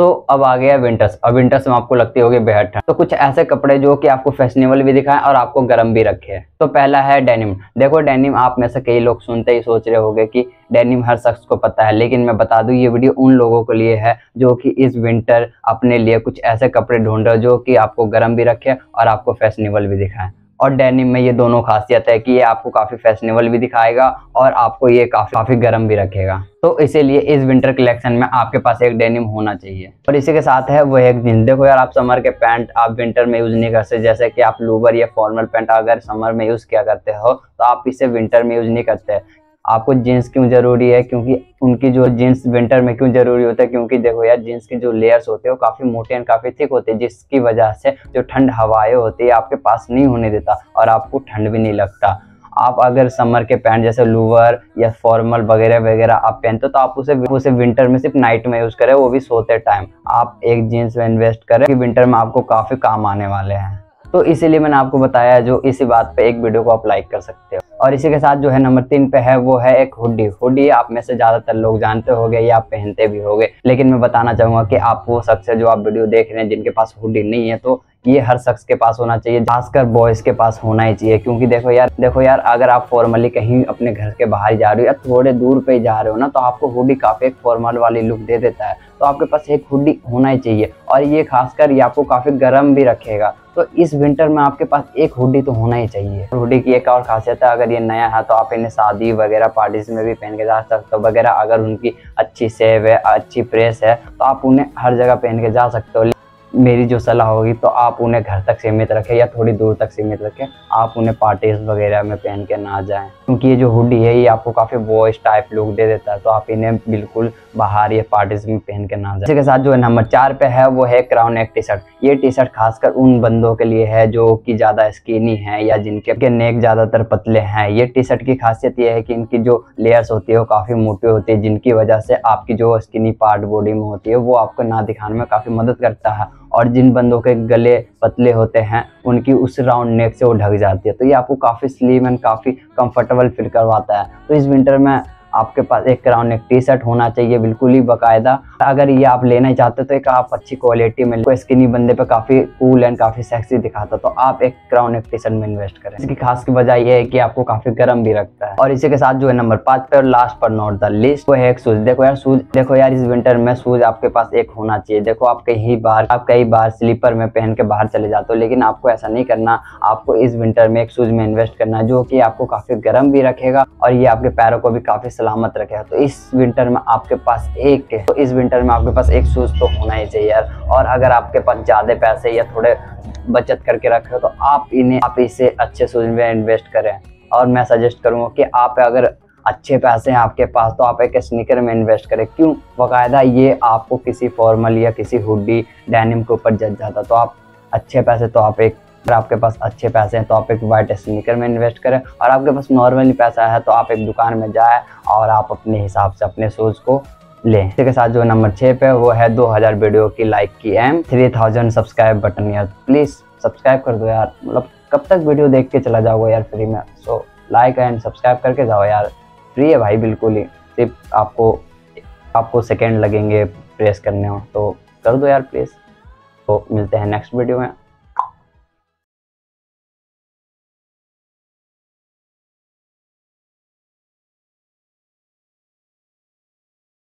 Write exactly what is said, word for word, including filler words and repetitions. सो so, अब आ गया winters. अब विंटर्स में आपको लगती होगी बेहद ठंड, तो कुछ ऐसे कपड़े जो कि आपको फैशनेबल भी दिखाएं और आपको गर्म भी रखे। तो पहला है डेनिम। देखो डेनिम आप में से कई लोग सुनते ही सोच रहे होंगे कि डेनिम हर शख्स को पता है, लेकिन मैं बता दूं ये वीडियो उन लोगों के लिए है जो कि इस विंटर अपने लिए कुछ ऐसे कपड़े ढूंढ रहे हो जो कि आपको गर्म भी रखे और आपको फैशनेबल भी दिखाएं। और डेनिम में ये दोनों खासियत है कि ये आपको काफ़ी फैशनेबल भी दिखाएगा और आपको ये काफ़ी काफ़ी गर्म भी रखेगा। तो इसीलिए इस विंटर कलेक्शन में आपके पास एक डेनिम होना चाहिए। और इसी के साथ है वो एक जींस। देखो यार, आप समर के पैंट आप विंटर में यूज़ नहीं करते, जैसे कि आप लूवर या फॉर्मल पैंट अगर समर में यूज़ किया करते हो तो आप इसे विंटर में यूज़ नहीं करते। आपको जीन्स क्यों ज़रूरी है? क्योंकि उनकी जो जीन्स विंटर में क्यों ज़रूरी होता है, क्योंकि देखो यार जीन्स के जो लेयर्स होते हैं वो काफ़ी मोटे और काफ़ी थिक होते हैं, जिसकी वजह से जो ठंड हवाएं होती है आपके पास नहीं होने देता और आपको ठंड भी नहीं लगता। आप अगर समर के पैंट जैसे लूवर या फॉर्मल वगैरह वगैरह आप पहनते हो तो आप उसे उसे विंटर में सिर्फ नाइट में यूज़ करें, वो भी सोते टाइम। आप एक जीन्स में इन्वेस्ट करें कि विंटर में आपको काफ़ी काम आने वाले हैं। तो इसीलिए मैंने आपको बताया, जो इसी बात पर एक वीडियो को आप लाइक कर सकते हो। और इसी के साथ जो है नंबर तीन पे है वो है एक हुडी। हुडी आप में से ज़्यादातर लोग जानते होंगे या आप पहनते भी होंगे, लेकिन मैं बताना चाहूँगा कि आप वो शख्स है जो आप वीडियो देख रहे हैं जिनके पास हुडी नहीं है, तो ये हर शख्स के पास होना चाहिए, खासकर बॉयज़ के पास होना ही चाहिए। क्योंकि देखो यार देखो यार अगर आप फॉर्मली कहीं अपने घर के बाहर जा रहे हो या थोड़े दूर पे जा रहे हो ना, तो आपको हुडी काफ़ी एक फॉर्मल वाली लुक दे देता है, तो आपके पास एक हुडी होना ही चाहिए। और ये खासकर ये आपको काफ़ी गर्म भी रखेगा, तो इस विंटर में आपके पास एक हुडी तो होना ही चाहिए। हुडी की एक और खासियत है, अगर ये नया है तो आप इन्हें शादी वगैरह पार्टीज में भी पहन के जा सकते हो वगैरह। अगर उनकी अच्छी सेव है, अच्छी प्रेस है, तो आप उन्हें हर जगह पहन के जा सकते हो। मेरी जो सलाह होगी तो आप उन्हें घर तक सीमित रखें या थोड़ी दूर तक सीमित रखें, आप उन्हें पार्टीज वगैरह में पहन के ना जाएं, क्योंकि ये जो हुडी है ये आपको काफ़ी बॉयज टाइप लुक दे देता है, तो आप इन्हें बिल्कुल बाहर या पार्टीज में पहन के ना जाएं। इसी के साथ जो है नंबर चार पे है वो है क्राउन नेक टी शर्ट। ये टी शर्ट खासकर उन बंदों के लिए है जो कि ज़्यादा स्किनी है या जिनके नेक ज़्यादातर पतले हैं। ये टी शर्ट की खासियत ये है कि इनकी जो लेयर्स होती है वो काफ़ी मोटी होती है, जिनकी वजह से आपकी जो स्किनी पार्ट बॉडी में होती है वो आपको ना दिखाने में काफ़ी मदद करता है। और जिन बंदों के गले पतले होते हैं उनकी उस राउंड नेक से वो ढक जाती है, तो ये आपको काफ़ी स्लिम एंड काफ़ी कंफर्टेबल फील करवाता है। तो इस विंटर में आपके पास एक क्राउन नेक टी शर्ट होना चाहिए, बिल्कुल ही बाकायदा। अगर ये आप लेना चाहते हो तो एक आप अच्छी क्वालिटी में, कोई स्किनी बंदे पे काफ़ी कूल एंड काफ़ी सेक्सी दिखाता, तो आप एक क्राउन नेक टी शर्ट में इन्वेस्ट करें। इसकी खास की वजह यह है कि आपको काफ़ी गर्म भी रखता है। और इसी के साथ जो है नंबर पाँच पे और लास्ट पर नॉट द लिस्ट वो है एक शूज़। देखो यार शूज़ देखो यार इस विंटर में शूज़ आपके पास एक होना चाहिए। देखो आप कहीं बार आप कई बार स्लीपर में पहन के बाहर चले जाते हो, लेकिन आपको ऐसा नहीं करना। आपको इस विंटर में एक शूज़ में इन्वेस्ट करना है जो कि आपको काफ़ी गर्म भी रखेगा और ये आपके पैरों को भी काफ़ी सलामत रखेगा। तो इस विंटर में आपके पास एक तो इस विंटर में आपके पास एक शूज़ तो होना ही चाहिए यार। और अगर आपके पास ज़्यादा पैसे या थोड़े बचत करके रखे हो तो आप इन्हें आप इसे अच्छे शूज़ में इन्वेस्ट करें। और मैं सजेस्ट करूँगा कि आप अगर अच्छे पैसे हैं आपके पास तो आप एक स्नीकर में इन्वेस्ट करें। क्यों? बाकायदा ये आपको किसी फॉर्मल या किसी हुडी डेनिम के ऊपर जच जाता, तो आप अच्छे पैसे तो आप एक अगर आपके पास अच्छे पैसे हैं तो आप एक वाइट स्नीकर में इन्वेस्ट करें। और आपके पास नॉर्मली पैसा है तो आप एक दुकान में जाए और आप अपने हिसाब से अपने शूज़ को लें। इसी के साथ जो नंबर छः पे वो है दो हज़ार वीडियो की लाइक की एम, तीन हज़ार सब्सक्राइब बटन। यार प्लीज़ सब्सक्राइब कर दो यार, मतलब कब तक वीडियो देख के चला जाओगे यार फ्री में। सो लाइक एंड सब्सक्राइब करके जाओ यार, फ्री है भाई बिल्कुल ही, सिर्फ आपको आपको सेकेंड लगेंगे प्रेस करने हो, तो कर दो यार प्लीज़। तो मिलते हैं नेक्स्ट वीडियो में।